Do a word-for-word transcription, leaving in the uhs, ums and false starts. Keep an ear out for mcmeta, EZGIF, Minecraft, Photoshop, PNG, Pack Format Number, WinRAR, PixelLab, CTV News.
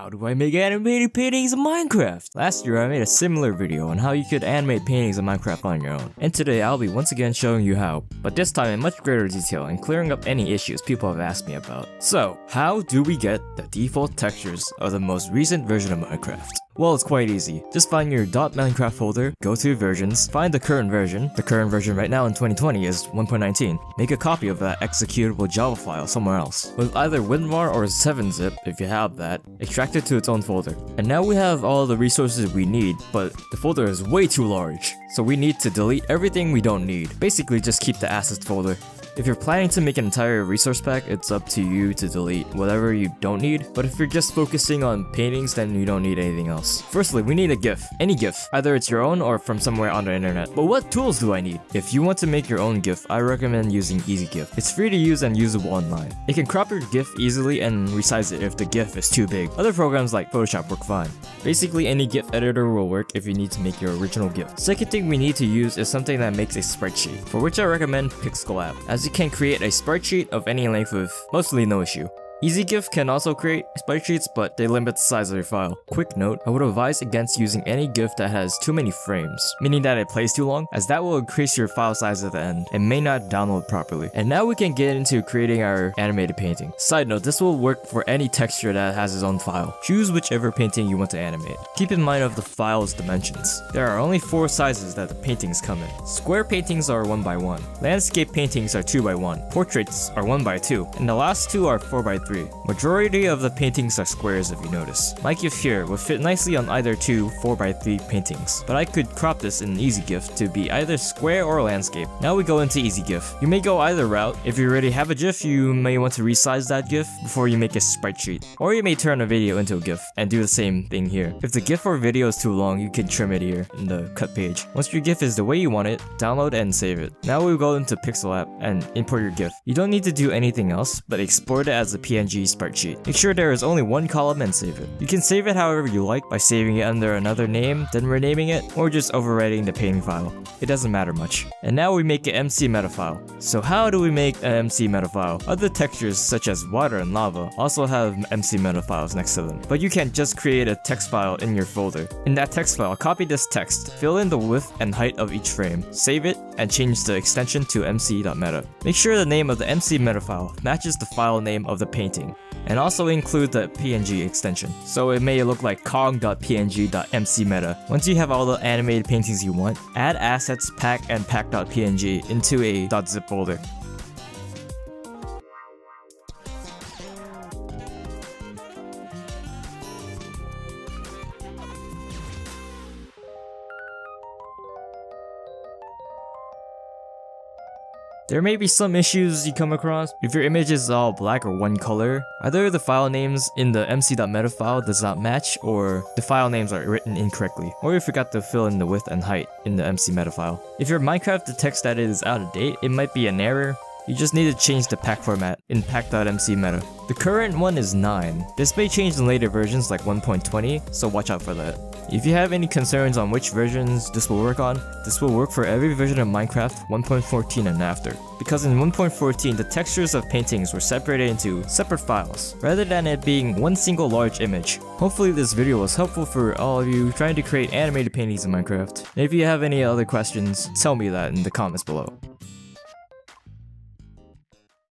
How do I make animated paintings in Minecraft? Last year I made a similar video on how you could animate paintings in Minecraft on your own, and today I'll be once again showing you how, but this time in much greater detail and clearing up any issues people have asked me about. So, how do we get the default textures of the most recent version of Minecraft? Well, it's quite easy. Just find your .minecraft folder, go to versions, find the current version. The current version right now in twenty twenty is one point nineteen. Make a copy of that executable Java file somewhere else, with either WinRAR or seven zip if you have that, extract it to its own folder. And now we have all the resources we need, but the folder is way too large, so we need to delete everything we don't need. Basically, just keep the assets folder. If you're planning to make an entire resource pack, it's up to you to delete whatever you don't need, but if you're just focusing on paintings, then you don't need anything else. Firstly, we need a GIF. Any GIF. Either it's your own or from somewhere on the internet. But what tools do I need? If you want to make your own GIF, I recommend using EZGIF. It's free to use and usable online. It can crop your GIF easily and resize it if the GIF is too big. Other programs like Photoshop work fine. Basically, any GIF editor will work if you need to make your original GIF. Second thing we need to use is something that makes a spreadsheet, for which I recommend PixelLab, as you can create a spreadsheet of any length with mostly no issue. EZGIF can also create spreadsheets, but they limit the size of your file. Quick note, I would advise against using any GIF that has too many frames, meaning that it plays too long, as that will increase your file size at the end and may not download properly. And now we can get into creating our animated painting. Side note, this will work for any texture that has its own file. Choose whichever painting you want to animate. Keep in mind of the file's dimensions. There are only four sizes that the paintings come in. Square paintings are one by one, landscape paintings are two by one, portraits are one by two, and the last two are four by three. Majority of the paintings are squares if you notice. My GIF here would fit nicely on either two four by three paintings, but I could crop this in EZGIF to be either square or landscape. Now we go into EZGIF. You may go either route. If you already have a GIF, you may want to resize that GIF before you make a spreadsheet, or you may turn a video into a GIF and do the same thing here. If the GIF or video is too long, you can trim it here in the cut page. Once your GIF is the way you want it, download and save it. Now we go into PixelLab and import your GIF. You don't need to do anything else, but export it as a P N G spreadsheet. Make sure there is only one column and save it. You can save it however you like by saving it under another name, then renaming it, or just overwriting the painting file. It doesn't matter much. And now we make an mcmeta file. So how do we make an mcmeta file? Other textures such as water and lava also have mcmeta files next to them, but you can't just create a text file in your folder. In that text file, copy this text, fill in the width and height of each frame, save it, and change the extension to mc.meta. Make sure the name of the mcmeta file matches the file name of the painting, and also include the P N G extension, so it may look like kong.png.mcmeta. Once you have all the animated paintings you want, add assets, pack, and pack.png into a .zip folder. There may be some issues you come across. If your image is all black or one color, either the file names in the mc.meta file does not match, or the file names are written incorrectly, or you forgot to fill in the width and height in the mcmeta file. If your Minecraft detects that it is out of date, it might be an error. You just need to change the pack format in pack.mcmeta. The current one is nine. This may change in later versions like one point twenty, so watch out for that. If you have any concerns on which versions this will work on, this will work for every version of Minecraft one point fourteen and after. Because in one point fourteen, the textures of paintings were separated into separate files, rather than it being one single large image. Hopefully this video was helpful for all of you trying to create animated paintings in Minecraft. And if you have any other questions, tell me that in the comments below.